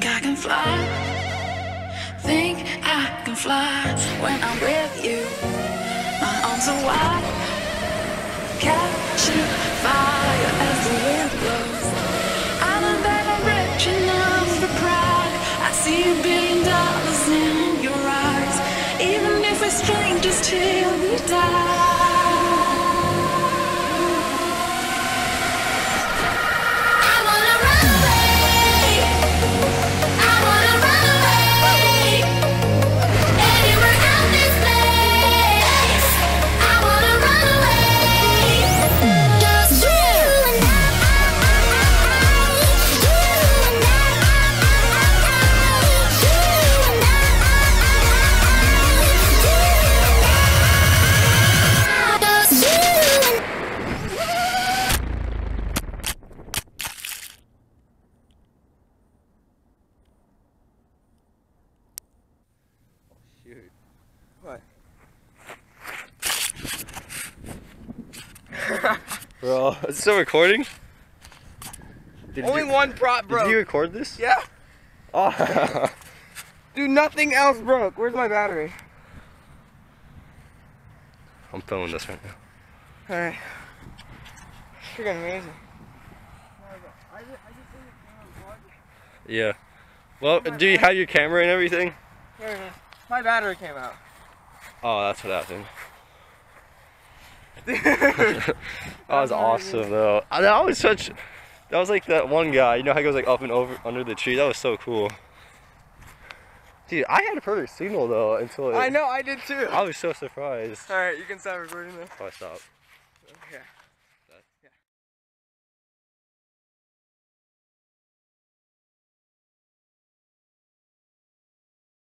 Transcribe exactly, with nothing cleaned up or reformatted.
Think I can fly, think I can fly when I'm with you. My arms are wide, catching fire as the wind blows. I'm a better rich enough for pride. I see a billion dollars in your eyes, even if we're strangers till we die. What? Bro, is it still recording? Did Only you, one prop broke. Did you record this? Yeah. Oh. Dude, nothing else broke. Where's my battery? I'm filming this right now. Alright. It's freaking amazing. Yeah. Well, do you have your camera and everything? There it is. My battery came out. Oh, that's what happened. That was awesome, though. That was such. That was like that one guy. You know how he goes like up and over under the tree. That was so cool. Dude, I had a perfect signal though until. It, I know, I did too. I was so surprised. All right, you can stop recording this. Oh, stop. Okay.